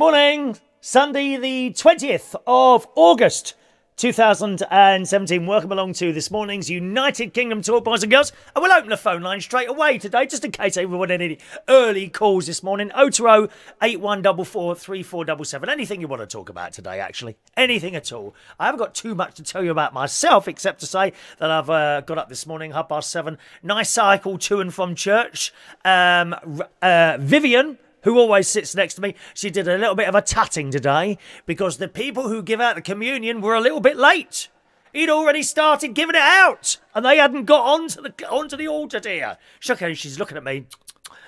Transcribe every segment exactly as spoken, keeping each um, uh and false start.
Morning! Sunday the twentieth of August two thousand seventeen. Welcome along to this morning's United Kingdom Tour, boys and girls. And we'll open the phone line straight away today, just in case everyone had any early calls this morning. oh two oh, eight one four four, three four seven seven. Anything you want to talk about today, actually. Anything at all. I haven't got too much to tell you about myself, except to say that I've uh, got up this morning, half past seven. Nice cycle to and from church. Um, uh, Vivian, who always sits next to me, she did a little bit of a tutting today because the people who give out the communion were a little bit late. He'd already started giving it out, and they hadn't got onto the onto the altar, dear. Shocking, she's looking at me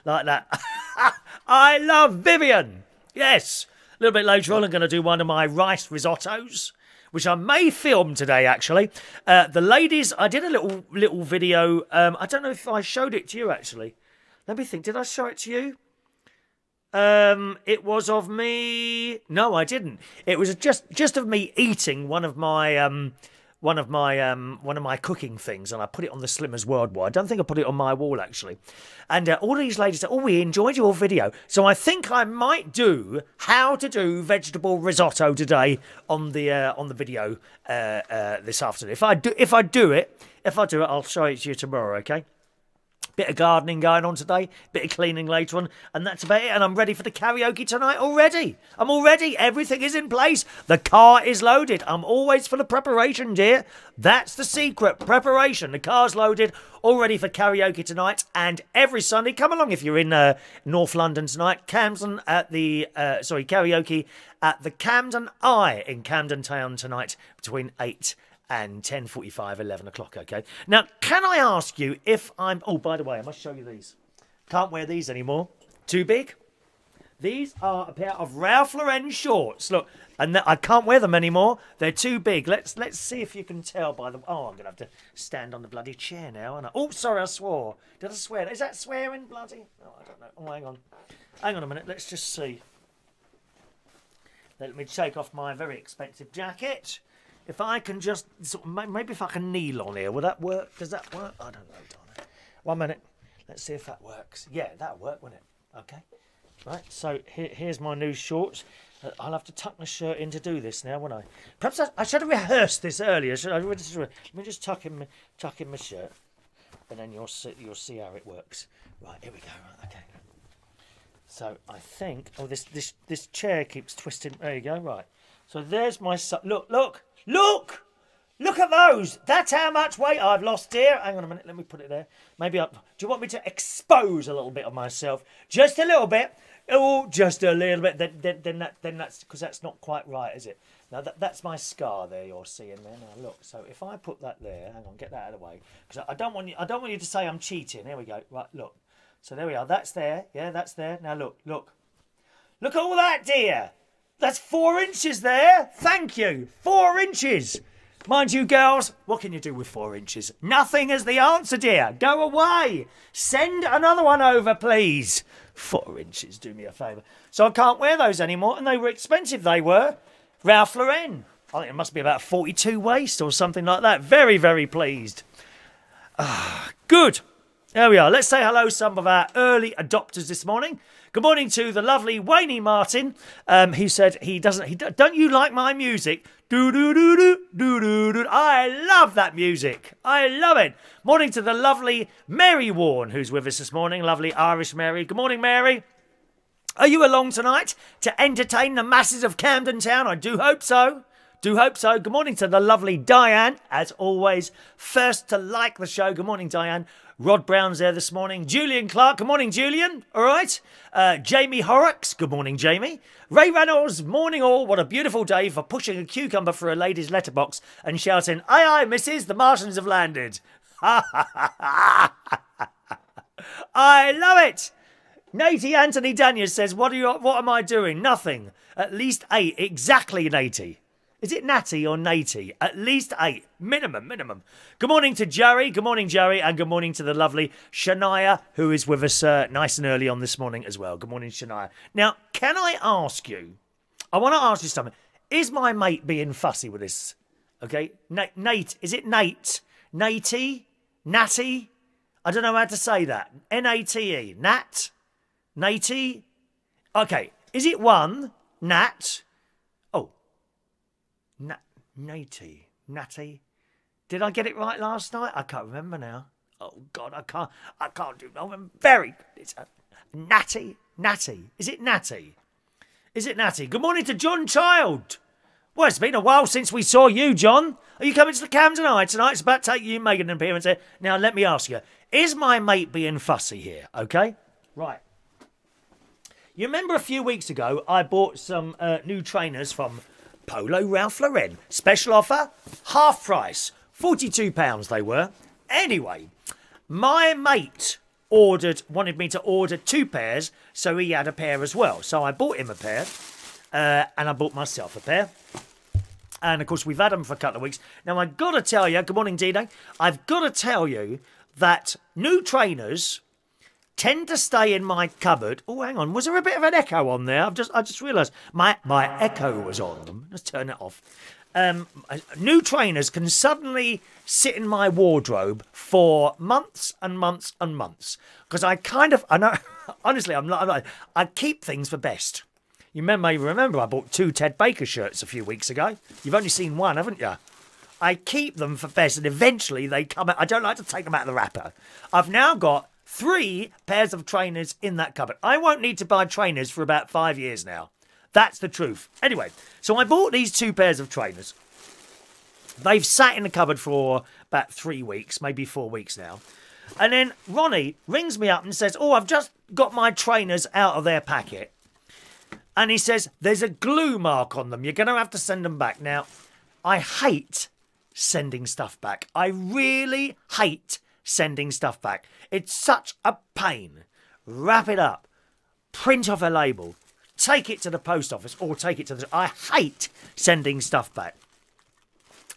like that. I love Vivian. Yes. A little bit later on, I'm going to do one of my rice risottos, which I may film today, actually. Uh, the ladies, I did a little little video. Um, I don't know if I showed it to you, actually. Let me think. Did I show it to you? Um, it was of me. No, I didn't. It was just just of me eating one of my um, one of my um, one of my cooking things, and I put it on the Slimmers World. I don't think I put it on my wall actually. And uh, all these ladies said, "Oh, we enjoyed your video." So I think I might do how to do vegetable risotto today on the uh, on the video uh, uh, this afternoon. If I do, if I do it, if I do it, I'll show it to you tomorrow. Okay. Bit of gardening going on today, bit of cleaning later on, and that's about it. And I'm ready for the karaoke tonight already. I'm already. Everything is in place. The car is loaded. I'm always full of preparation, dear. That's the secret, preparation. The car's loaded, all ready for karaoke tonight. And every Sunday, come along if you're in uh, North London tonight. Camden at the, uh, sorry, karaoke at the Camden Eye in Camden Town tonight between eight and ten forty-five, eleven o'clock, okay? Now, can I ask you if I'm... Oh, by the way, I must show you these. Can't wear these anymore. Too big. These are a pair of Ralph Lauren shorts. Look, and I can't wear them anymore. They're too big. Let's let's see if you can tell by the... Oh, I'm going to have to stand on the bloody chair now, aren't I? Oh, sorry, I swore. Did I swear? Is that swearing, bloody? Oh, I don't know. Oh, hang on. Hang on a minute. Let's just see. Let me take off my very expensive jacket. If I can just, sort of, maybe if I can kneel on here, will that work? Does that work? I don't know, darling. One minute. Let's see if that works. Yeah, that'll work, won't it? Okay. Right, so here, here's my new shorts. I'll have to tuck my shirt in to do this now, won't I? Perhaps I, I should have rehearsed this earlier. Should I? Let me just tuck in, tuck in my shirt, and then you'll see, you'll see how it works. Right, here we go. Right, okay. So I think, oh, this, this, this chair keeps twisting. There you go, right. So there's my, look, look. Look! Look at those! That's how much weight I've lost, dear. Hang on a minute, let me put it there. Maybe I... Do you want me to expose a little bit of myself? Just a little bit. Oh, just a little bit. Then, then, then, that, then that's... Because that's not quite right, is it? Now, that, that's my scar there you're seeing there. Now, look. So, if I put that there... Hang on, get that out of the way. Because I don't want you... I don't want you to say I'm cheating. Here we go. Right, look. So, there we are. That's there. Yeah, that's there. Now, look. Look. Look at all that, dear. That's four inches there. Thank you. Four inches. Mind you, girls, what can you do with four inches? Nothing is the answer, dear. Go away. Send another one over, please. Four inches, do me a favour. So I can't wear those anymore, and they were expensive, they were. Ralph Lauren. I think it must be about forty-two waist or something like that. Very, very pleased. Ah, good. There we are. Let's say hello to some of our early adopters this morning. Good morning to the lovely Wayne Martin. Um, he said he doesn't. He don't you like my music? Do do do do do do do. I love that music. I love it. Morning to the lovely Mary Worn, who's with us this morning. Lovely Irish Mary. Good morning, Mary. Are you along tonight to entertain the masses of Camden Town? I do hope so. Do hope so. Good morning to the lovely Diane, as always, first to like the show. Good morning, Diane. Rod Brown's there this morning. Julian Clark. Good morning, Julian. All right. Uh, Jamie Horrocks. Good morning, Jamie. Ray Reynolds. Morning all. What a beautiful day for pushing a cucumber through a lady's letterbox and shouting, "Aye, aye, missus, the Martians have landed." Ha, ha, ha, ha, ha, ha. I love it. Naty Anthony Daniels says, what, are you, what am I doing? Nothing. At least eight. Exactly, Naty. Is it Natty or Natty? At least eight. Minimum, minimum. Good morning to Jerry. Good morning, Jerry. And good morning to the lovely Shania, who is with us uh, nice and early on this morning as well. Good morning, Shania. Now, can I ask you? I want to ask you something. Is my mate being fussy with this? Okay. Nate. Nate. Is it Nate? Natey? Natty? I don't know how to say that. N A T E. Nat? Natey? Okay. Is it one Nat. Oh. Nat. Natty. Natty. Did I get it right last night? I can't remember now. Oh, God, I can't. I can't do that. I'm very... It's a Natty. Natty. Is it Natty? Is it Natty? Good morning to John Child. Well, it's been a while since we saw you, John. Are you coming to the Camden Eye tonight? It's about to take you making an appearance here. Now, let me ask you. Is my mate being fussy here? Okay? Right. You remember a few weeks ago, I bought some uh, new trainers from Polo Ralph Lauren. Special offer, half price. forty-two pounds they were. Anyway, my mate ordered, wanted me to order two pairs, so he had a pair as well. So I bought him a pair, uh, and I bought myself a pair. And, of course, we've had them for a couple of weeks. Now, I've got to tell you, good morning, D-Day. I've got to tell you that new trainers tend to stay in my cupboard. Oh, hang on. Was there a bit of an echo on there? I've just, I just realised my, my echo was on them. Let's turn it off. Um, new trainers can suddenly sit in my wardrobe for months and months and months. Because I kind of, I know, honestly, I'm not, I'm not, I keep things for best. You may remember I bought two Ted Baker shirts a few weeks ago. You've only seen one, haven't you? I keep them for best, and eventually they come out. I don't like to take them out of the wrapper. I've now got three pairs of trainers in that cupboard. I won't need to buy trainers for about five years now. That's the truth. Anyway, so I bought these two pairs of trainers. They've sat in the cupboard for about three weeks, maybe four weeks now. And then Ronnie rings me up and says, oh, I've just got my trainers out of their packet. And he says, there's a glue mark on them. You're going to have to send them back. Now, I hate sending stuff back. I really hate sending stuff back. It's such a pain. Wrap it up. Print off a label. Take it to the post office or take it to the... I hate sending stuff back.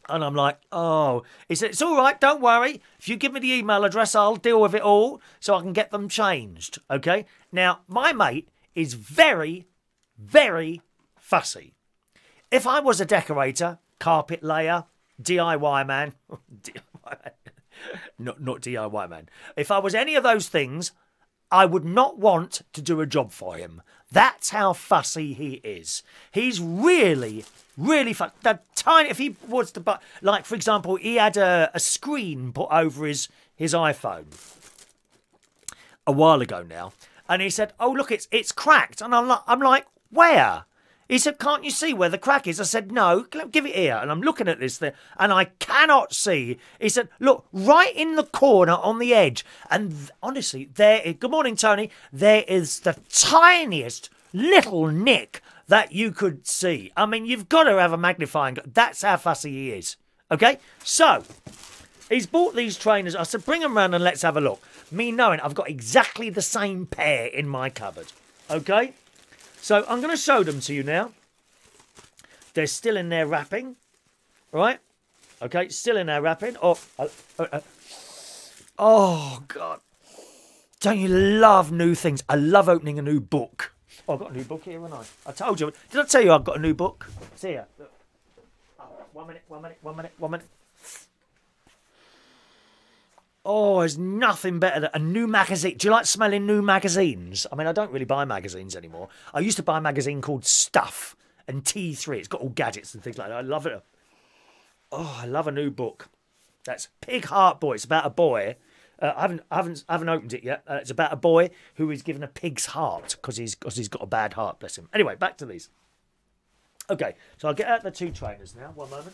And I'm like, oh, it's, it's all right, don't worry. If you give me the email address, I'll deal with it all so I can get them changed, okay? Now, my mate is very... very fussy. If I was a decorator, carpet layer, D I Y man, not, not D I Y man, if I was any of those things, I would not want to do a job for him. That's how fussy he is. He's really, really fussy. The tiny, if he was to buy, like for example, he had a, a screen put over his, his iPhone a while ago now. And he said, oh, look, it's it's cracked. And I'm like, I'm like, where? He said, can't you see where the crack is? I said, no, give it here. And I'm looking at this thing, and I cannot see. He said, look, right in the corner on the edge. And th honestly, there is, good morning, Tony. There is the tiniest little nick that you could see. I mean, you've got to have a magnifying glass. That's how fussy he is. Okay? So... he's bought these trainers. I said, bring them round and let's have a look. Me knowing I've got exactly the same pair in my cupboard. Okay? So I'm going to show them to you now. They're still in their wrapping. Right? Okay, still in their wrapping. Oh, oh, oh, oh God. Don't you love new things? I love opening a new book. Oh, I've got a new book here, haven't I? I told you. Did I tell you I've got a new book? It's here. Look. Oh, one minute, one minute, one minute, one minute. Oh, there's nothing better than a new magazine. Do you like smelling new magazines? I mean, I don't really buy magazines anymore. I used to buy a magazine called Stuff and T three. It's got all gadgets and things like that. I love it. Oh, I love a new book. That's Pig Heart Boy. It's about a boy. Uh, I haven't, I haven't, I haven't opened it yet. Uh, it's about a boy who is given a pig's heart because he's, because he's got a bad heart, bless him. Anyway, back to these. Okay, so I'll get out the two trainers now. One moment.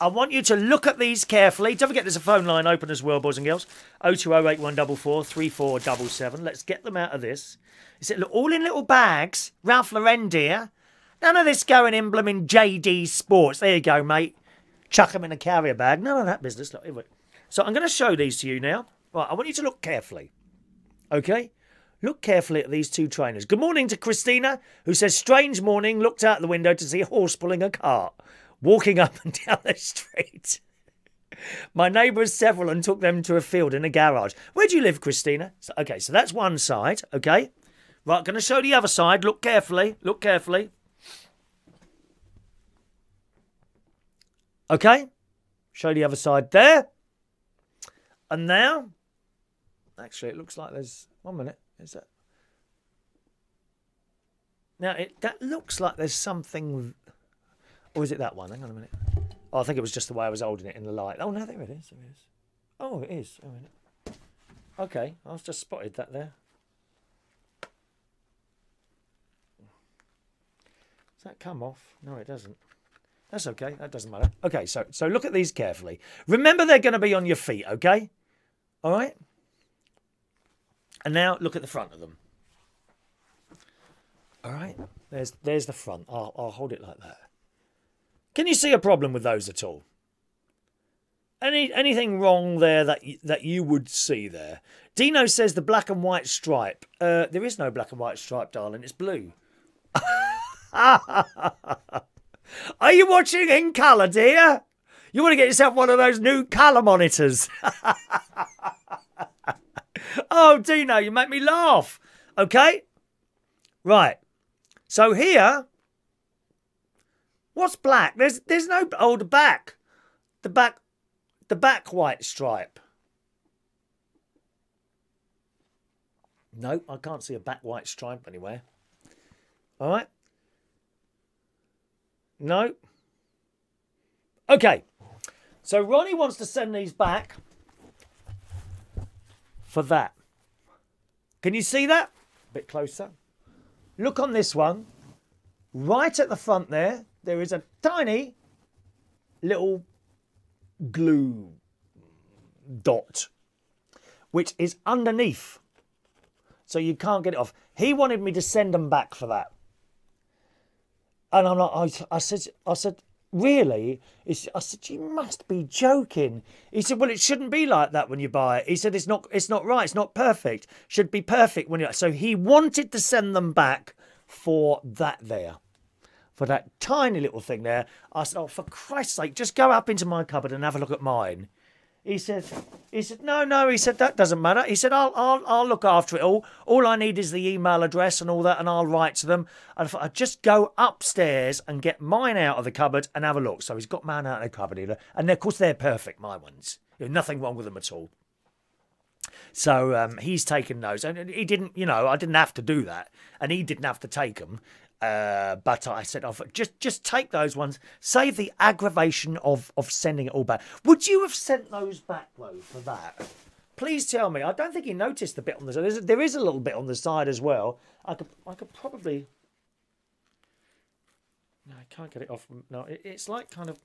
I want you to look at these carefully. Don't forget there's a phone line open as well, boys and girls. oh two oh eight one four four three four seven seven. Let's get them out of this. Is it all in little bags? Ralph Lauren, dear. None of this going in blooming J D Sports. There you go, mate. Chuck them in a carrier bag. None of that business. Look, anyway. So I'm going to show these to you now. Right, I want you to look carefully. Okay? Look carefully at these two trainers. Good morning to Christina, who says, strange morning, looked out the window to see a horse pulling a cart. Walking up and down the street. My neighbour has several and took them to a field in a garage. Where do you live, Christina? So, okay, so that's one side, okay? Right, going to show the other side. Look carefully, look carefully. Okay, show the other side there. And now, actually, it looks like there's, one minute, is that? Now, it, that looks like there's something... Or is it that one? Hang on a minute. Oh, I think it was just the way I was holding it in the light. Oh, no, there it is. There it is. Oh, it is. Hang on a minute. Okay, I've just spotted that there. Does that come off? No, it doesn't. That's okay. That doesn't matter. Okay, so so look at these carefully. Remember, they're going to be on your feet, okay? All right? And now look at the front of them. All right? There's there's the front. I'll, I'll hold it like that. Can you see a problem with those at all? Any anything wrong there that you, that you would see there? Dino says the black and white stripe. Uh, there is no black and white stripe, darling. It's blue. Are you watching in colour, dear? You want to get yourself one of those new colour monitors. Oh, Dino, you make me laugh. Okay? Right. So here, what's black? There's there's no... Oh, the back. The back, the back white stripe. No, I can't see a back white stripe anywhere. All right? No. Okay. So Ronnie wants to send these back for that. Can you see that? A bit closer. Look on this one. Right at the front there, there is a tiny little glue dot, which is underneath. So you can't get it off. He wanted me to send them back for that. And I'm like, I, I said, I said, really? He said, I said, you must be joking. He said, well, it shouldn't be like that when you buy it. He said, it's not, it's not right. It's not perfect. Should be perfect when you. So he wanted to send them back for that there, for that tiny little thing there. I said, oh, for Christ's sake, just go up into my cupboard and have a look at mine. He said, he said, no, no. He said, that doesn't matter. He said, I'll, I'll, I'll look after it all. All I need is the email address and all that, and I'll write to them. And I thought, I'd just go upstairs and get mine out of the cupboard and have a look. So he's got mine out of the cupboard. And of course, they're perfect, my ones. There's nothing wrong with them at all. So um, he's taken those. And he didn't, you know, I didn't have to do that. And he didn't have to take them. Uh, but I said, oh, just just take those ones. Save the aggravation of, of sending it all back. Would you have sent those back, though, for that? Please tell me. I don't think he noticed the bit on the side. There's a, there is a little bit on the side as well. I could, I could probably... No, I can't get it off. No, it, it's like kind of...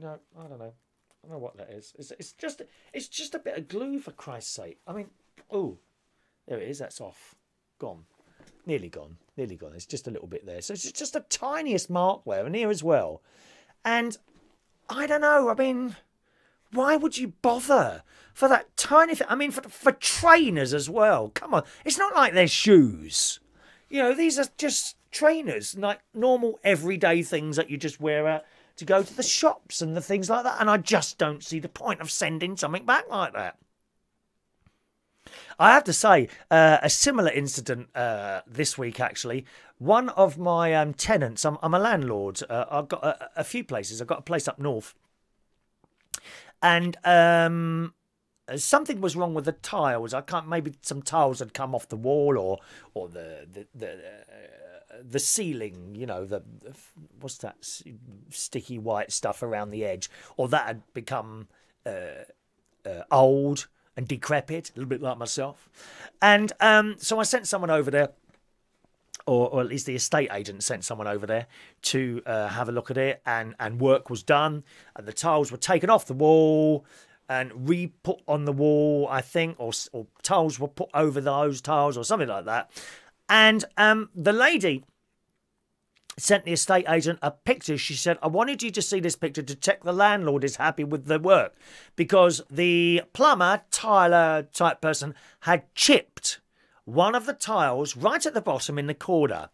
No, I don't know. I don't know what that is. It's, it's, just, it's just a bit of glue, for Christ's sake. I mean... Oh, there it is. That's off. Gone. Nearly gone. Nearly gone. It's just a little bit there. So it's just the tiniest mark there and here as well. And I don't know. I mean, why would you bother for that tiny thing? I mean, for, for trainers as well. Come on. It's not like they're shoes. You know, these are just trainers, like normal everyday things that you just wear out to go to the shops and the things like that. And I just don't see the point of sending something back like that. I have to say, uh, a similar incident uh, this week, actually. One of my um, tenants, I'm, I'm a landlord. Uh, I've got a, a few places. I've got a place up north. And um, something was wrong with the tiles. I can't, maybe some tiles had come off the wall or or the the the, uh, the ceiling, you know, the, what's that sticky white stuff around the edge? Or that had become uh, uh, old and decrepit, a little bit like myself. And um, so I sent someone over there, or, or at least the estate agent sent someone over there to uh, have a look at it, and, and work was done, and the tiles were taken off the wall and re-put on the wall, I think, or, or tiles were put over those tiles or something like that. And um, the lady sent the estate agent a picture. She said, I wanted you to see this picture to check the landlord is happy with the work, because the plumber, tiler type person, had chipped one of the tiles right at the bottom in the corner.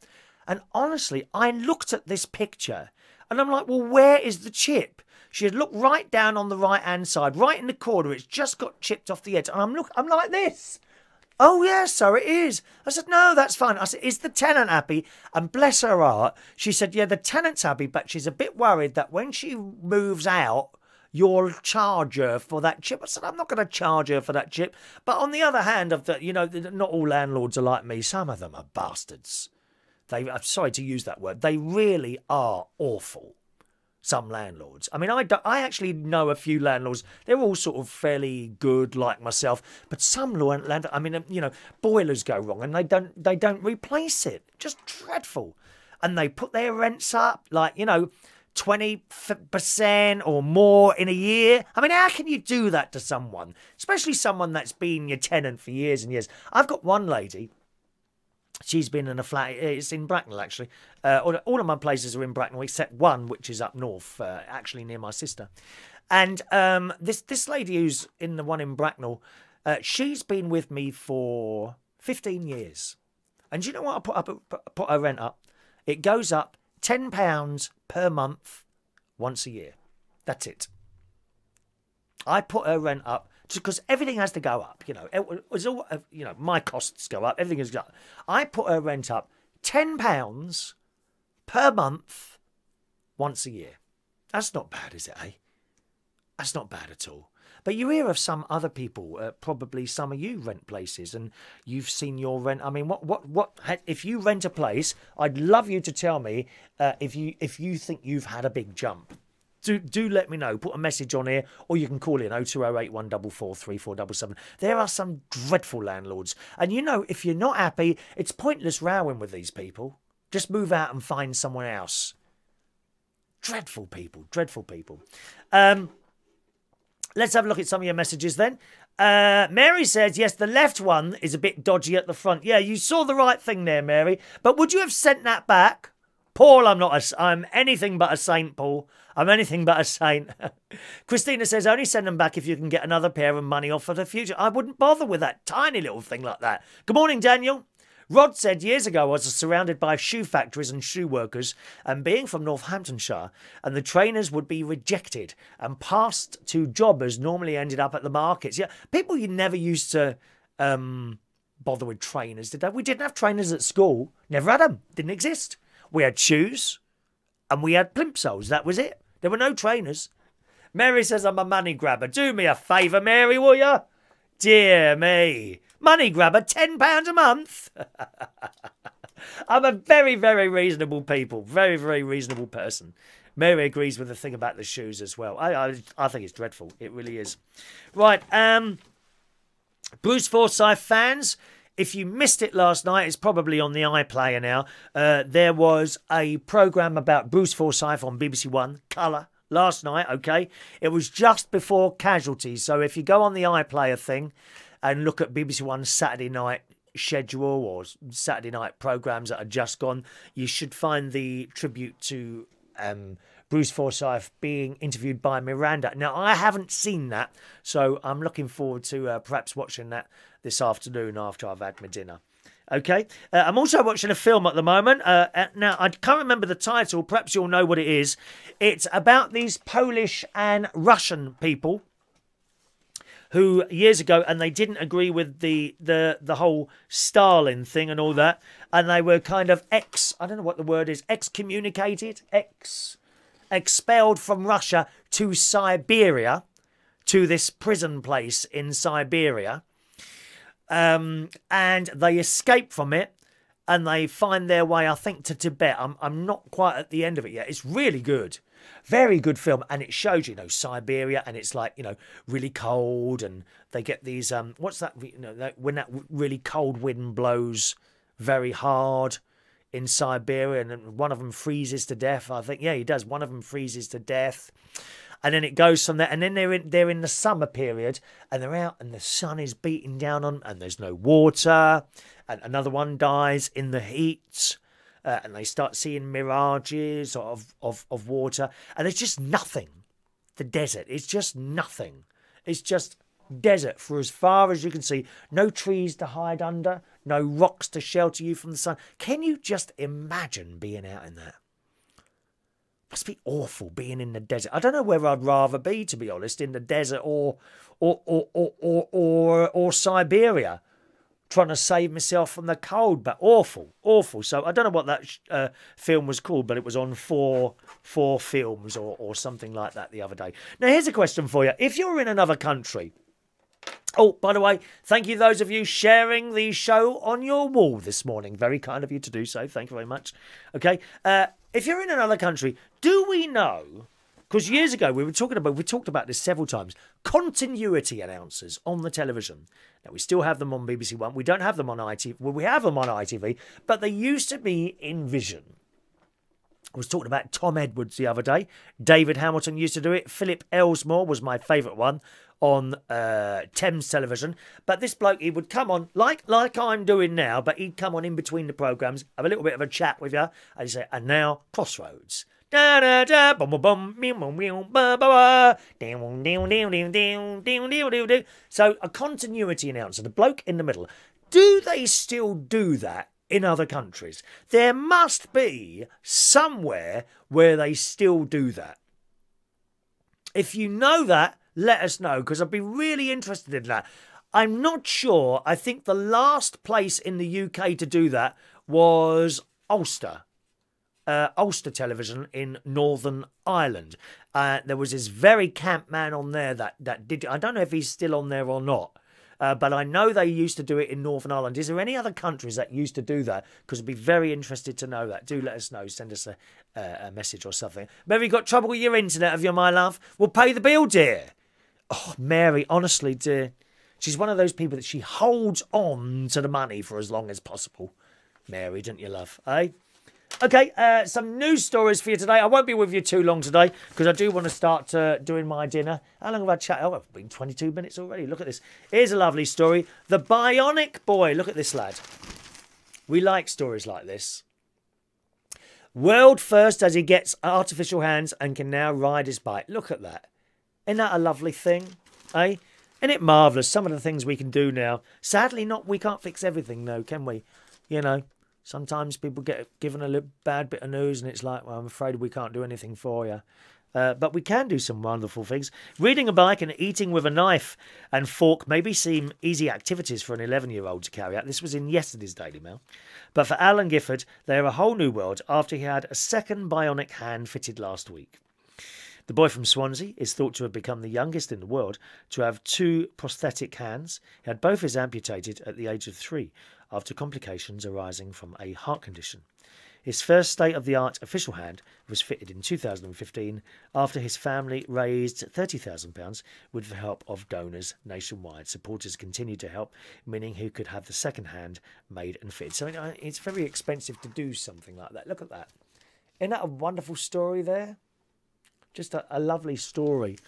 And honestly, I looked at this picture and I'm like, well, where is the chip? She had looked right down on the right-hand side, right in the corner. It's just got chipped off the edge. And I'm, look, I'm like this. Oh, yeah, so it is. I said, no, that's fine. I said, is the tenant happy? And bless her heart, she said, yeah, the tenant's happy, but she's a bit worried that when she moves out, you'll charge her for that chip. I said, I'm not going to charge her for that chip. But on the other hand, I've th- you know, not all landlords are like me. Some of them are bastards. They, I'm sorry to use that word. They really are awful, some landlords. I mean, I, do, I actually know a few landlords. They're all sort of fairly good, like myself. But some landlords, I mean, you know, boilers go wrong and they don't, they don't replace it. Just dreadful. And they put their rents up, like, you know, twenty percent or more in a year. I mean, how can you do that to someone? Especially someone that's been your tenant for years and years. I've got one lady. She's been in a flat. It's in Bracknell, actually. Uh, all, all of my places are in Bracknell, except one, which is up north, uh, actually near my sister. And um, this, this lady who's in the one in Bracknell, uh, she's been with me for fifteen years. And do you know what? I put, up, put her rent up. It goes up ten pounds per month once a year. That's it. I put her rent up because everything has to go up. You know, it was all, you know, my costs go up. Everything has gone up. I put her rent up ten pounds per month once a year. That's not bad, is it, eh? That's not bad at all. But you hear of some other people, uh, probably some of you rent places and you've seen your rent. I mean, what, what, what, if you rent a place, I'd love you to tell me uh, if you, if you think you've had a big jump. Do, do let me know. Put a message on here or you can call in oh two oh eight, one four four, three four seven seven. There are some dreadful landlords. And you know, if you're not happy, it's pointless rowing with these people. Just move out and find someone else. Dreadful people, dreadful people. Um... Let's have a look at some of your messages then. Uh, Mary says, yes, the left one is a bit dodgy at the front. Yeah, you saw the right thing there, Mary. But would you have sent that back? Paul, I'm not a, I'm anything but a saint, Paul. I'm anything but a saint. Christina says, only send them back if you can get another pair of money off for the future. I wouldn't bother with that tiny little thing like that. Good morning, Daniel. Rod said, years ago I was surrounded by shoe factories and shoe workers, and being from Northamptonshire, and the trainers would be rejected and passed to jobbers, normally ended up at the markets. Yeah, people you never used to um, bother with trainers, did they? We didn't have trainers at school. Never had them. Didn't exist. We had shoes and we had plimsolls. That was it. There were no trainers. Mary says, I'm a money grabber. Do me a favour, Mary, will you? Dear me. Money grabber, ten pounds a month. I'm a very, very reasonable people. Very, very reasonable person. Mary agrees with the thing about the shoes as well. I I, I think it's dreadful. It really is. Right. Um, Bruce Forsyth fans, if you missed it last night, it's probably on the iPlayer now. Uh, there was a programme about Bruce Forsyth on B B C One, Colour, last night, okay? It was just before Casualties. So if you go on the iPlayer thing and look at B B C One's Saturday night schedule or Saturday night programmes that are just gone, you should find the tribute to um, Bruce Forsyth being interviewed by Miranda. Now, I haven't seen that, so I'm looking forward to uh, perhaps watching that this afternoon after I've had my dinner. OK, uh, I'm also watching a film at the moment. Uh, now, I can't remember the title. Perhaps you'll know what it is. It's about these Polish and Russian people who years ago, and they didn't agree with the, the the whole Stalin thing and all that, and they were kind of ex, I don't know what the word is, excommunicated, ex, expelled from Russia to Siberia, to this prison place in Siberia, um, and they escape from it, and they find their way, I think, to Tibet. I'm, I'm not quite at the end of it yet. It's really good. Very good film, and it shows, you know, Siberia, and it's like, you know, really cold, and they get these um what's that, you know, that when that really cold wind blows very hard in Siberia, and one of them freezes to death, I think. Yeah, he does. One of them freezes to death, and then it goes from there, and then they're in they're in the summer period, and they're out, and the sun is beating down on, and there's no water, and another one dies in the heat. Uh, and they start seeing mirages of, of, of water. And there's just nothing. The desert. It's just nothing. It's just desert for as far as you can see. No trees to hide under. No rocks to shelter you from the sun. Can you just imagine being out in that? Must be awful being in the desert. I don't know where I'd rather be, to be honest, in the desert or or or or or, or, or, or Siberia. trying to save myself from the cold, but awful, awful. So I don't know what that uh, film was called, but it was on four, four films or, or something like that the other day. Now, here's a question for you. If you're in another country... Oh, by the way, thank you those of you sharing the show on your wall this morning. Very kind of you to do so. Thank you very much. Okay, uh, if you're in another country, do we know... Because years ago, we were talking about, we talked about this several times, continuity announcers on the television. Now, we still have them on B B C One. We don't have them on I T V. Well, we have them on I T V, but they used to be in Vision. I was talking about Tom Edwards the other day. David Hamilton used to do it. Philip Elsmore was my favourite one on uh, Thames Television. But this bloke, he would come on, like like I'm doing now, but he'd come on in between the programmes, have a little bit of a chat with you, and he'd say, and now, Crossroads. Da da da bum bum bum meow meow ba ba down down down down down down down down. So a continuity announcer, the bloke in the middle. Do they still do that in other countries? There must be somewhere where they still do that. If you know that, let us know, because I'd be really interested in that. I'm not sure. I think the last place in the U K to do that was Ulster. Uh, Ulster Television in Northern Ireland. Uh, there was this very camp man on there that, that did... I don't know if he's still on there or not, uh, but I know they used to do it in Northern Ireland. Is there any other countries that used to do that? Because I'd be very interested to know that. Do let us know. Send us a, uh, a message or something. Mary, you got trouble with your internet, have you, my love? We'll pay the bill, dear. Oh, Mary, honestly, dear. She's one of those people that she holds on to the money for as long as possible. Mary, don't you love, eh? Okay, uh, some news stories for you today. I won't be with you too long today because I do want to start uh, doing my dinner. How long have I chatted? Oh, I've been twenty-two minutes already. Look at this. Here's a lovely story. The Bionic Boy. Look at this lad. We like stories like this. World first as he gets artificial hands and can now ride his bike. Look at that. Isn't that a lovely thing, eh? Isn't it marvellous? Some of the things we can do now. Sadly, not. We can't fix everything, though, can we? You know. Sometimes people get given a little bad bit of news and it's like, well, I'm afraid we can't do anything for you. Uh, but we can do some wonderful things. Riding a bike and eating with a knife and fork maybe seem easy activities for an eleven-year-old to carry out. This was in yesterday's Daily Mail. But for Alan Gifford, they're a whole new world after he had a second bionic hand fitted last week. The boy from Swansea is thought to have become the youngest in the world to have two prosthetic hands. He had both his amputated at the age of three after complications arising from a heart condition. His first state-of-the-art official hand was fitted in two thousand fifteen after his family raised thirty thousand pounds with the help of donors nationwide. Supporters continued to help, meaning he could have the second hand made and fitted. So it's very expensive to do something like that. Look at that. Isn't that a wonderful story there? Just a, a lovely story,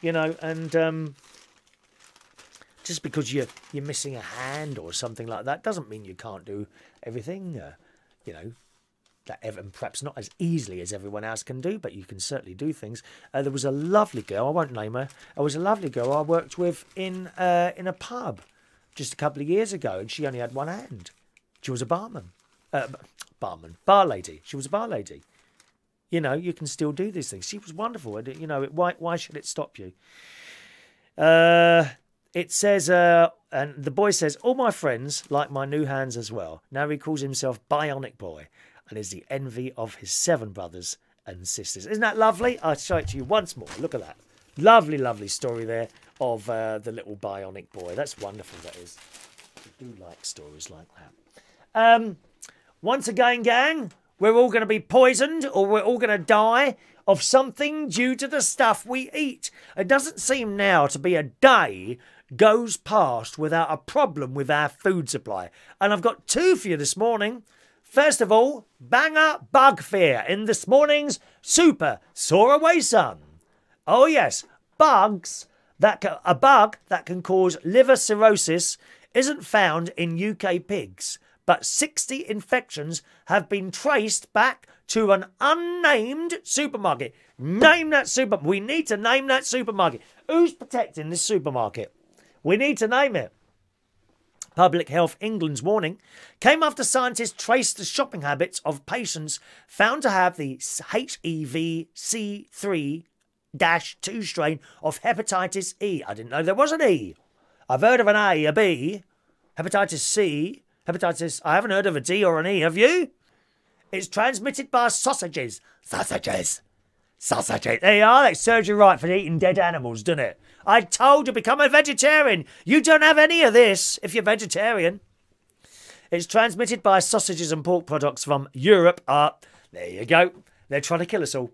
you know, and um, just because you're, you're missing a hand or something like that doesn't mean you can't do everything, uh, you know, that ever, perhaps not as easily as everyone else can do, but you can certainly do things. Uh, there was a lovely girl, I won't name her, there was a lovely girl I worked with in, uh, in a pub just a couple of years ago, and she only had one hand. She was a barman, uh, barman, bar lady, she was a bar lady. You know, you can still do these things. She was wonderful. You know, why, why should it stop you? Uh, it says, uh, and the boy says, all my friends like my new hands as well. Now he calls himself Bionic Boy and is the envy of his seven brothers and sisters. Isn't that lovely? I'll show it to you once more. Look at that. Lovely, lovely story there of uh, the little Bionic Boy. That's wonderful, that is. I do like stories like that. Um, once again, gang... We're all going to be poisoned or we're all going to die of something due to the stuff we eat. It doesn't seem now to be a day goes past without a problem with our food supply. And I've got two for you this morning. First of all, banger bug fear in this morning's Super Soar Away Sun. Oh, yes, bugs. That can, a bug that can cause liver cirrhosis isn't found in U K pigs. But sixty infections have been traced back to an unnamed supermarket. Name that supermarket. We need to name that supermarket. Who's protecting this supermarket? We need to name it. Public Health England's warning came after scientists traced the shopping habits of patients found to have the H E V C three dash two strain of hepatitis E. I didn't know there was an E. I've heard of an A, a B. Hepatitis C, hepatitis, I haven't heard of a D or an E, have you? It's transmitted by sausages. Sausages. Sausages. There you are, that serves you right for eating dead animals, doesn't it? I told you, become a vegetarian. You don't have any of this if you're vegetarian. It's transmitted by sausages and pork products from Europe. Ah, there you go. They're trying to kill us all.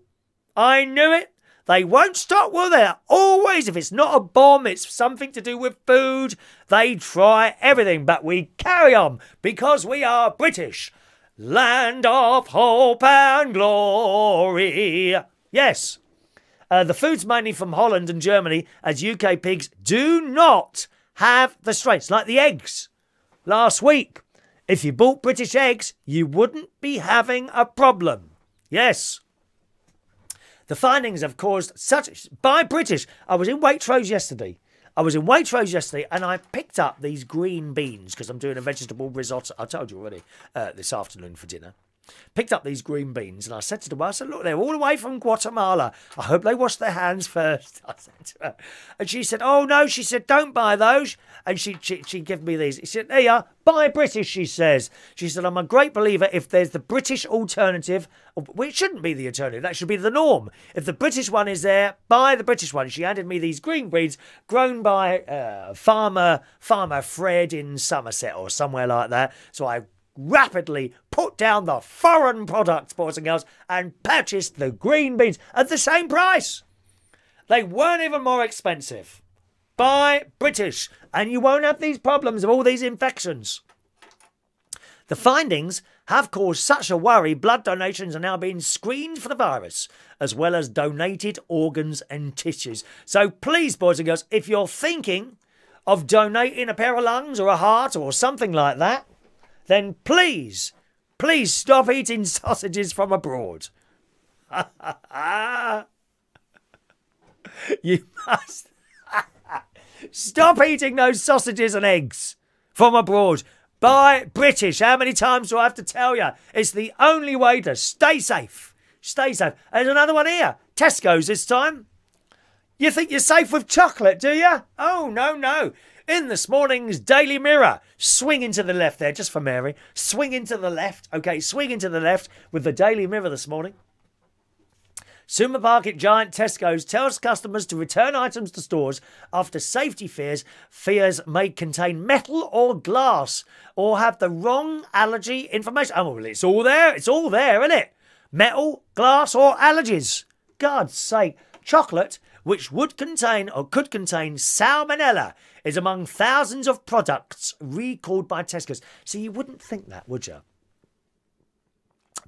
I knew it. They won't stop, will they? Always, if it's not a bomb, it's something to do with food. They try everything, but we carry on because we are British. Land of hope and glory. Yes. Uh, the food's mainly from Holland and Germany, as U K pigs do not have the straits. Like the eggs last week. If you bought British eggs, you wouldn't be having a problem. Yes. The findings have caused such... By British. I was in Waitrose yesterday. I was in Waitrose yesterday and I picked up these green beans because I'm doing a vegetable risotto. I told you already uh, this afternoon for dinner. Picked up these green beans and I said to the wife, I said, look, they're all the way from Guatemala. I hope they wash their hands first, I said to her. And she said, oh, no, she said, don't buy those. And she, she, she gave me these. She said, there you are, buy British, she says. She said, I'm a great believer if there's the British alternative. Well, it shouldn't be the alternative. That should be the norm. If the British one is there, buy the British one. She handed me these green beans grown by uh, farmer, farmer Fred in Somerset or somewhere like that. So I rapidly put down the foreign products, boys and girls, and purchased the green beans at the same price. They weren't even more expensive. Buy British, and you won't have these problems of all these infections. The findings have caused such a worry, blood donations are now being screened for the virus, as well as donated organs and tissues. So please, boys and girls, if you're thinking of donating a pair of lungs or a heart or something like that, then please, please stop eating sausages from abroad. You must stop eating those sausages and eggs from abroad. Buy British. How many times do I have to tell you? It's the only way to stay safe. Stay safe. There's another one here. Tesco's this time. You think you're safe with chocolate, do you? Oh, no, no. In this morning's Daily Mirror, swing into the left there, just for Mary. Swing into the left, okay, swing into the left with the Daily Mirror this morning. Supermarket giant Tesco's tells customers to return items to stores after safety fears. Fears may contain metal or glass or have the wrong allergy information. Oh, well, it's all there. It's all there, isn't it? Metal, glass or allergies. God's sake. Chocolate, which would contain or could contain salmonella, is among thousands of products recalled by Tesco's. So you wouldn't think that, would you?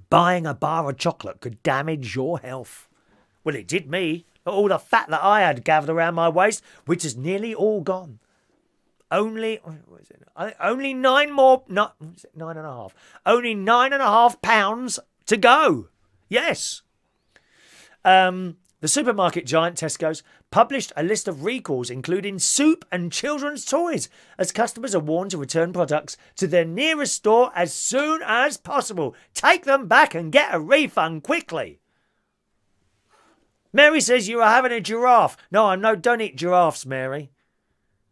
Buying a bar of chocolate could damage your health. Well, it did me. All the fat that I had gathered around my waist, which is nearly all gone. Only, what is it? Only nine more, not, what is it? nine and a half. Only nine and a half pounds to go. Yes. Um... The supermarket giant Tesco's published a list of recalls including soup and children's toys as customers are warned to return products to their nearest store as soon as possible. Take them back and get a refund quickly. Mary says you are having a giraffe. No, I know, don't eat giraffes, Mary.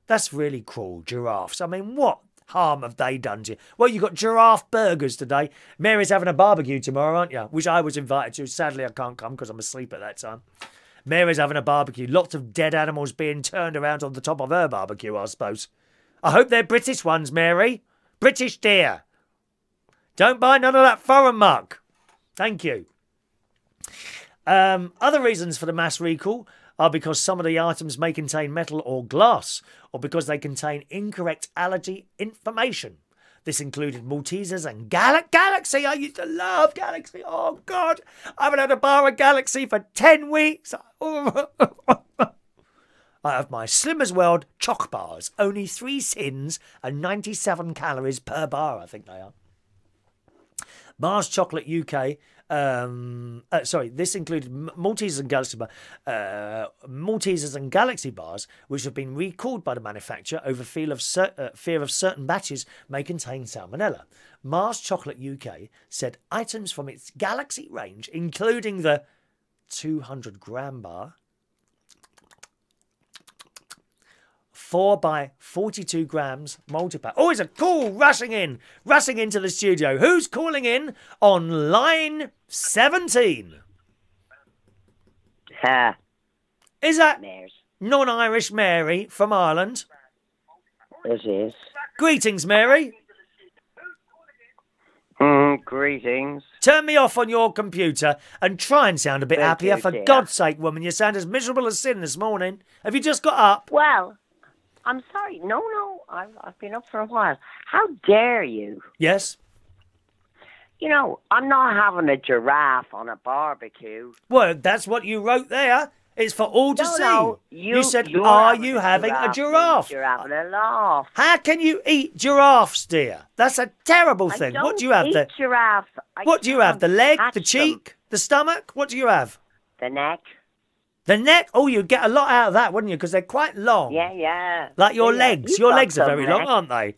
That's really cruel, giraffes. I mean, what harm have they done to you? Well, you got giraffe burgers today. Mary's having a barbecue tomorrow, aren't you? Which I was invited to. Sadly, I can't come because I'm asleep at that time. Mary's having a barbecue. Lots of dead animals being turned around on the top of her barbecue, I suppose. I hope they're British ones, Mary. British deer. Don't buy none of that foreign muck. Thank you. Um, other reasons for the mass recall are because some of the items may contain metal or glass, or because they contain incorrect allergy information. This included Maltesers and Gal Galaxy. I used to love Galaxy. Oh, God. I haven't had a bar of Galaxy for ten weeks. I have my Slimmers World choc bars. Only three sins and ninety-seven calories per bar, I think they are. Mars Chocolate U K. Um, uh, sorry, this included Maltesers and Galaxy bar, uh, Maltesers and Galaxy bars, which have been recalled by the manufacturer over fear of, cer uh, fear of certain batches may contain salmonella. Mars Chocolate U K said items from its Galaxy range, including the two hundred gram bar, four by forty-two grams multipack. Oh, it's a call rushing in, rushing into the studio. Who's calling in on line seventeen? Her. Is that non-Irish Mary from Ireland? It is. Greetings, Mary. Mm, greetings. Turn me off on your computer and try and sound a bit Thank happier. You, For dear. God's sake, woman, you sound as miserable as sin this morning. Have you just got up? Well, I'm sorry. No, no, I've, I've been up for a while. How dare you? Yes? You know, I'm not having a giraffe on a barbecue. Well, that's what you wrote there. It's for all to no, see. No, you, you said, are you having a giraffe? You're having a laugh. How can you eat giraffes, dear? That's a terrible thing. What do you have? The giraffe. What do you have? The leg, the cheek, them. the stomach? What do you have? The neck. The neck? Oh, you'd get a lot out of that, wouldn't you? Because they're quite long. Yeah, yeah. Like your yeah, legs. Your legs are very neck. long, aren't they?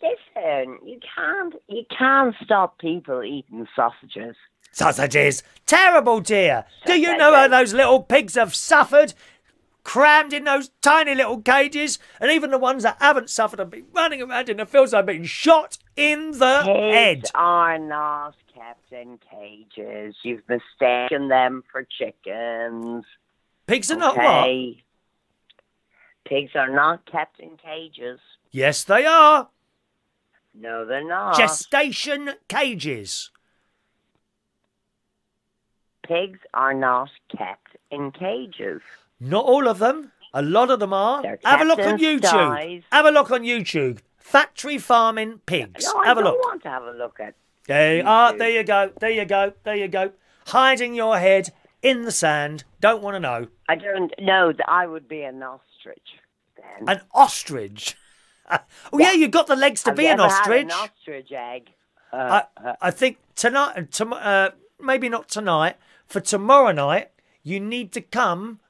Listen, you can't, you can't stop people eating sausages. Sausages. Terrible, dear. Do you know how those little pigs have suffered? Crammed in those tiny little cages. And even the ones that haven't suffered have been running around in the fields. Have been shot in the head. Pigs are not kept in cages. You've mistaken them for chickens. Pigs are not what? Pigs are not kept in cages. Yes, they are. No, they're not. Gestation cages. Pigs are not kept in cages. Not all of them. A lot of them are. They're Have a look on YouTube. Styes. Have a look on YouTube. Factory farming pigs. No, have I a don't look. want to have a look at. They YouTube. are. There you go. There you go. There you go. Hiding your head in the sand. Don't want to know. I don't know that I would be an ostrich. Then. An ostrich. oh yeah. yeah, you got the legs to Have be you an ever ostrich. Had an ostrich egg. Uh, I, uh, I think tonight. To, uh, maybe not tonight. For tomorrow night, you need to come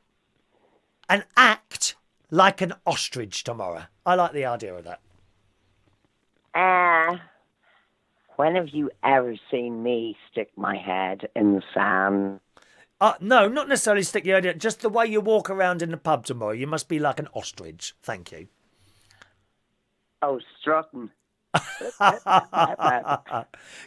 and act like an ostrich tomorrow. I like the idea of that. Ah, uh, when have you ever seen me stick my head in the sand? Uh, no, not necessarily stick your head in, just the way you walk around in the pub tomorrow. You must be like an ostrich. Thank you. Oh, strutting.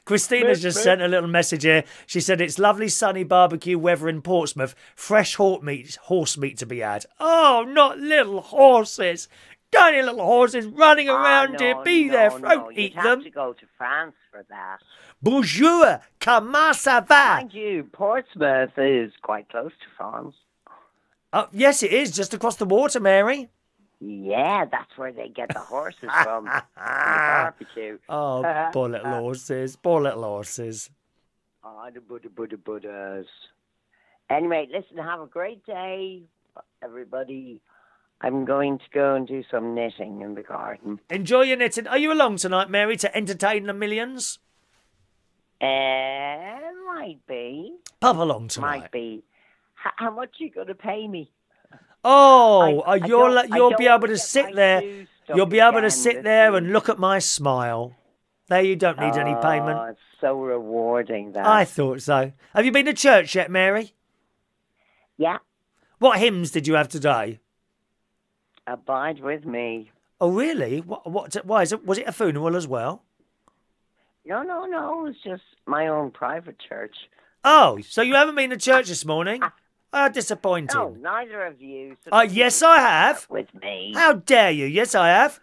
Christina's just sent a little message here. She said it's lovely sunny barbecue weather in Portsmouth. Fresh horse meat, horse meat to be had. Oh, not little horses, tiny little horses running around here. Oh, no, be no, their throat, no. eat You'd them. Have to go to France for that. Bonjour, comment ça va? Mind you, Portsmouth is quite close to France. Oh, yes, it is just across the water, Mary. Yeah, that's where they get the horses from. the barbecue. Oh, poor little horses. Poor little horses. Oh, the Buddha, Buddha, Buddhas. Anyway, listen, have a great day, everybody. I'm going to go and do some knitting in the garden. Enjoy your knitting. Are you along tonight, Mary, to entertain the millions? Uh, might be. Pub along tonight. Might be. H how much are you going to pay me? Oh, I, I you'll you'll be able to sit there. You'll be able to sit there and look at my smile. There, you don't need oh, any payment. It's so rewarding. That I thought so. Have you been to church yet, Mary? Yeah. What hymns did you have today? Abide with Me. Oh, really? What? What? Why is it? Was it a funeral as well? No, no, no. It's just my own private church. Oh, so you haven't been to church this morning? Oh, disappointing. Oh, neither of you. Oh, yes, I have. With me. How dare you? Yes, I have.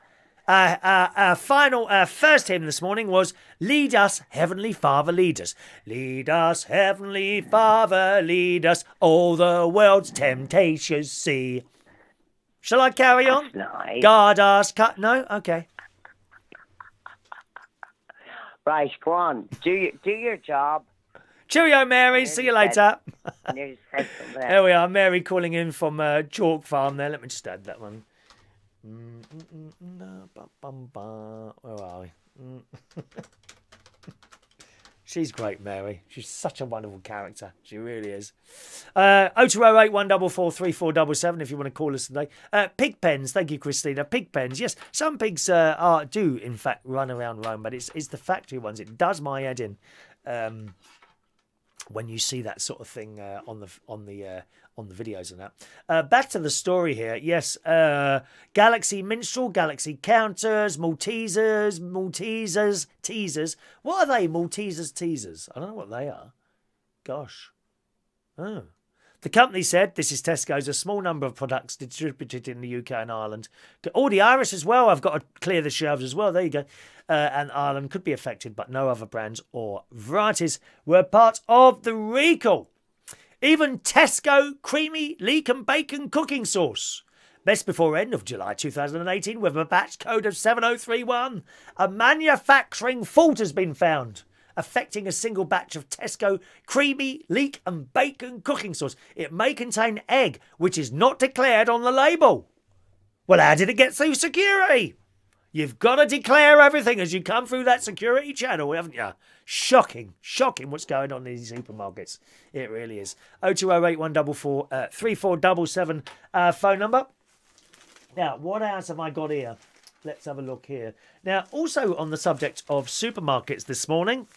Uh, uh, our final, our first hymn this morning was Lead Us, Heavenly Father, Lead Us. Lead us, Heavenly Father, lead us, all the world's temptations see. Shall I carry on? That's nice. Guard us, cut. No? Okay. Right, go on. Do, you, do your job. Cheerio, Mary. See you later. There we are. Mary calling in from uh, Chalk Farm there. Let me just add that one. Where are we? She's great, Mary. She's such a wonderful character. She really is. Uh, oh two oh eight, one four four, three four seven seven if you want to call us today. Uh, pig pens. Thank you, Christina. Pig pens. Yes, some pigs uh, are do, in fact, run around Rome, but it's, it's the factory ones. It does my head in. Um... when you see that sort of thing uh, on the on the uh, on the videos and that. Uh, back to the story here. Yes, uh, Galaxy Minstrel, Galaxy Counters, Maltesers, Maltesers, Teasers. What are they? Maltesers, Teasers. I don't know what they are. Gosh. Oh. The company said, this is Tesco's, a small number of products distributed in the U K and Ireland. Oh, the Irish as well. I've got to clear the shelves as well. There you go. Uh, and Ireland could be affected, but no other brands or varieties were part of the recall. Even Tesco Creamy Leek and Bacon Cooking Sauce. Best before end of July two thousand eighteen with a batch code of seven oh three one. A manufacturing fault has been found, affecting a single batch of Tesco Creamy Leek and Bacon Cooking Sauce. It may contain egg, which is not declared on the label. Well, how did it get through security? You've got to declare everything as you come through that security channel, haven't you? Shocking, shocking what's going on in these supermarkets. It really is. oh two oh eight one four four three four seven seven uh, phone number. Now, what else have I got here? Let's have a look here. Now, also on the subject of supermarkets this morning,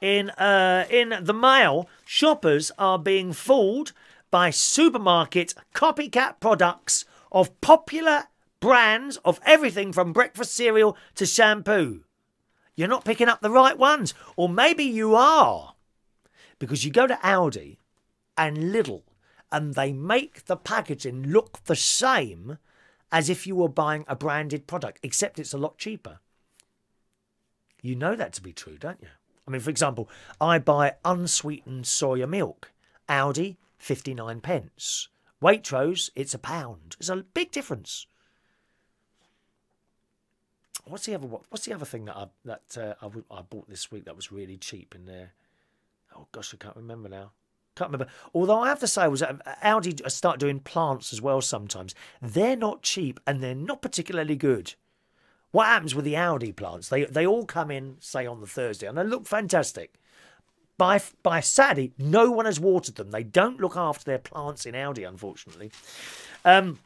in uh, in the Mail, shoppers are being fooled by supermarket copycat products of popular brands of everything from breakfast cereal to shampoo. You're not picking up the right ones. Or maybe you are, because you go to Aldi and Lidl and they make the packaging look the same as if you were buying a branded product, except it's a lot cheaper. You know that to be true, don't you? I mean, for example, I buy unsweetened soya milk. Aldi, fifty-nine pence. Waitrose, it's a pound. It's a big difference. What's the other? What's the other thing that I that uh, I, I bought this week that was really cheap in there? Oh gosh, I can't remember now. Can't remember. Although I have to say, I was Aldi start doing plants as well sometimes. They're not cheap and they're not particularly good. What happens with the Aldi plants? They they all come in, say, on the Thursday, and they look fantastic. By by Saturday, no one has watered them. They don't look after their plants in Aldi, unfortunately. Um.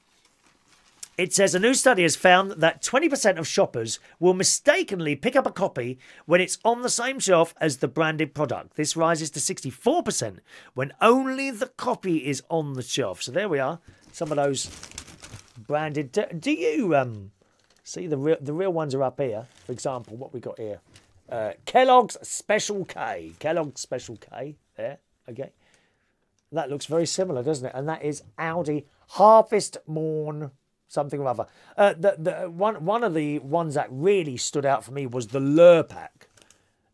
It says a new study has found that twenty percent of shoppers will mistakenly pick up a copy when it's on the same shelf as the branded product. This rises to sixty-four percent when only the copy is on the shelf. So there we are. Some of those branded. Do you um, see the real, the real ones are up here? For example, what we got here? Uh, Kellogg's Special K. Kellogg's Special K. There. Okay. That looks very similar, doesn't it? And that is Aldi Harvest Morn something or other. Uh, the, the, one, one of the ones that really stood out for me was the Lurpak.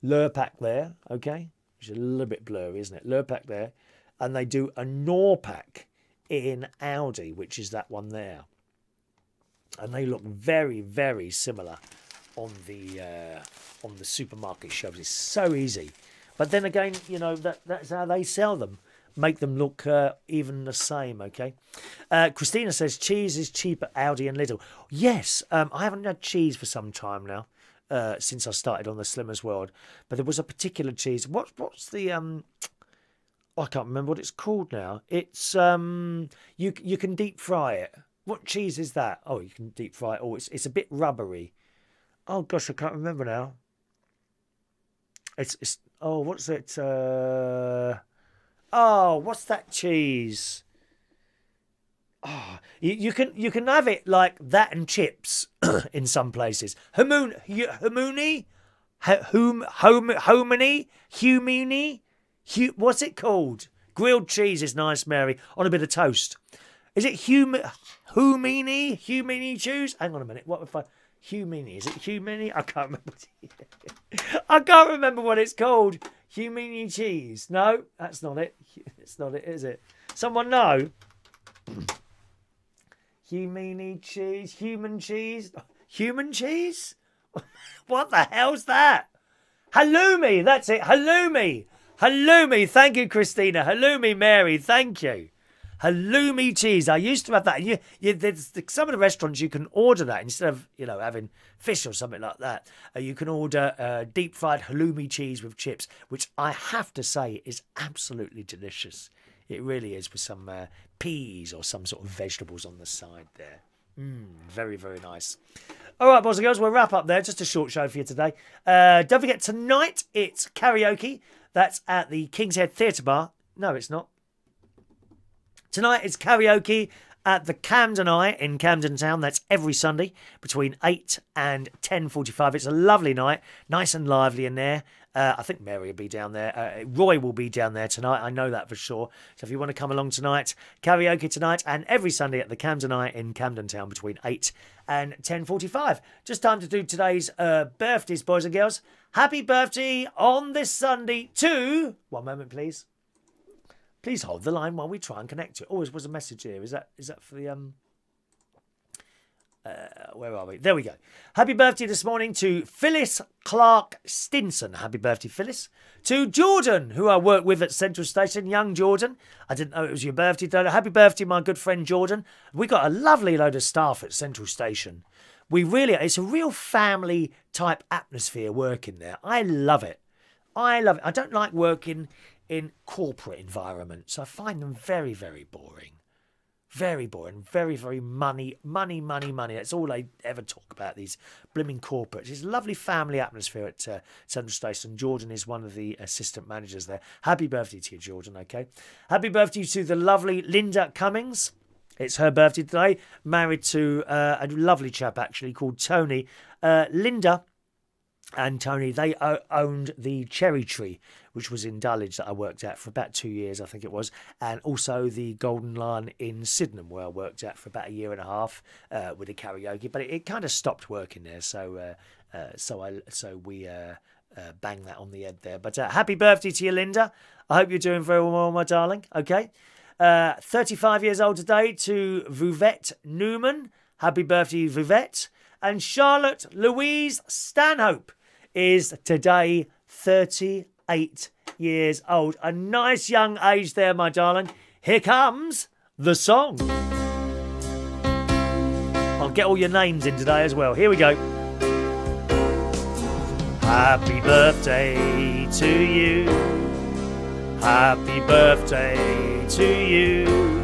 Lurpak there, okay? Which is a little bit blurry, isn't it? Lurpak there. And they do a Norpak in Aldi, which is that one there. And they look very, very similar on the, uh, on the supermarket shelves. It's so easy. But then again, you know, that, that's how they sell them. Make them look uh, even the same, okay? Uh, Christina says cheese is cheap at Aldi and Lidl. Yes, um, I haven't had cheese for some time now, uh, since I started on the Slimmers World. But there was a particular cheese. What, what's the... Um, oh, I can't remember what it's called now. It's... Um, you you can deep fry it. What cheese is that? Oh, you can deep fry it. Oh, it's, it's a bit rubbery. Oh, gosh, I can't remember now. It's... it's oh, what's it... Uh... Oh, what's that cheese? Oh, you, you can you can have it like that and chips in some places. Humuni, humuni, hum, hum, humini, humini. Hum, what's it called? Grilled cheese is nice, Mary, on a bit of toast. Is it hum, humini, humini cheese? Hang on a minute. What if I? Humini? Is it humini? I can't remember. I can't remember what it's called. Humini cheese. No, that's not it. It's not it, is it? Someone know? Humini cheese. Human cheese. Human cheese? What the hell's that? Halloumi. That's it. Halloumi. Halloumi. Thank you, Christina. Halloumi, Mary. Thank you. Halloumi cheese. I used to have that. You, you, there's some of the restaurants you can order that instead of, you know, having fish or something like that. Uh, you can order uh, deep fried halloumi cheese with chips, which I have to say is absolutely delicious. It really is, with some uh, peas or some sort of vegetables on the side there. Mm, very, very nice. All right, boys and girls, we'll wrap up there. Just a short show for you today. Uh, don't forget, tonight it's karaoke. That's at the King's Head Theatre Bar. No, it's not. Tonight it's karaoke at the Camden Eye in Camden Town. That's every Sunday between eight and ten forty-five. It's a lovely night. Nice and lively in there. Uh, I think Mary will be down there. Uh, Roy will be down there tonight. I know that for sure. So if you want to come along tonight, karaoke tonight and every Sunday at the Camden Eye in Camden Town between eight and ten forty-five. Just time to do today's uh, birthdays, boys and girls. Happy birthday on this Sunday to... One moment, please. Please hold the line while we try and connect you. Always was a message here. Is that is that for the... um? Uh, where are we? There we go. Happy birthday this morning to Phyllis Clark Stinson. Happy birthday, Phyllis. To Jordan, who I work with at Central Station, young Jordan. I didn't know it was your birthday, though. Happy birthday, my good friend Jordan. We got a lovely load of staff at Central Station. We really... It's a real family-type atmosphere working there. I love it. I love it. I don't like working in corporate environments. I find them very, very boring. Very boring, very, very money, money, money, money. That's all I ever talk about, these blimming corporates. It's a lovely family atmosphere at uh, Central Station. Jordan is one of the assistant managers there. Happy birthday to you, Jordan, okay? Happy birthday to the lovely Linda Cummings. It's her birthday today. Married to uh, a lovely chap, actually, called Tony. Uh, Linda and Tony, they owned the Cherry Tree, which was in Dulwich that I worked at for about two years, I think it was. And also the Golden Lion in Sydenham, where I worked at for about a year and a half uh, with a karaoke. But it, it kind of stopped working there, so uh, uh, so I so we uh, uh, banged that on the head there. But uh, happy birthday to you, Linda. I hope you're doing very well, my darling. Okay. Uh, thirty-five years old today to Vivette Newman. Happy birthday, Vivette. And Charlotte Louise Stanhope is today thirty-eight years old. A nice young age there, my darling. Here comes the song. I'll get all your names in today as well. Here we go. Happy birthday to you. Happy birthday to you.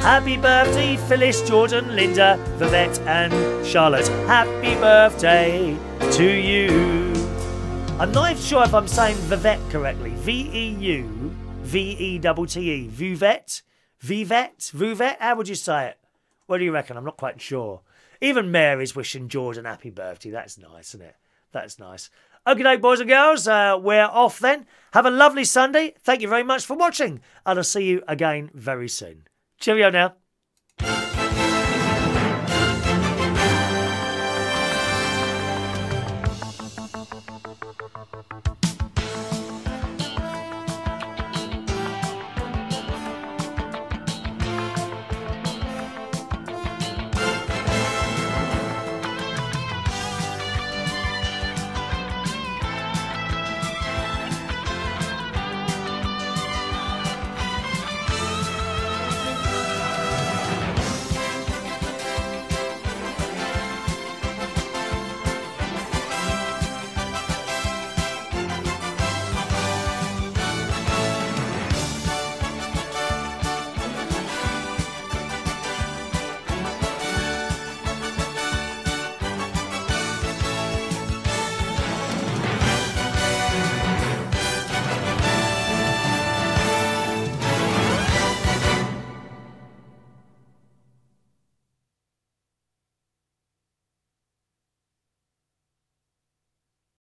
Happy birthday, Phyllis, Jordan, Linda, Vivette and Charlotte. Happy birthday to you. I'm not sure if I'm saying Vivette correctly. V E U V E T T E. Vivette? Vivette? Vivette? How would you say it? What do you reckon? I'm not quite sure. Even Mary's wishing Jordan happy birthday. That's nice, isn't it? That's nice. Okay, doke, boys and girls, uh, we're off then. Have a lovely Sunday. Thank you very much for watching. And I'll see you again very soon. Cheerio now.